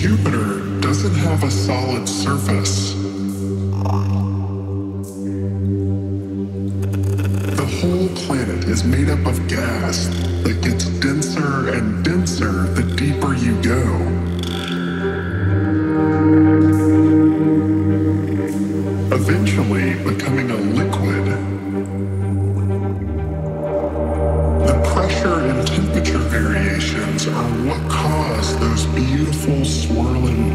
Jupiter doesn't have a solid surface. The whole planet is made up of gas that gets denser and denser the deeper you go. Eventually becoming a liquid. The pressure and temperature variations are what cause those beautiful swirling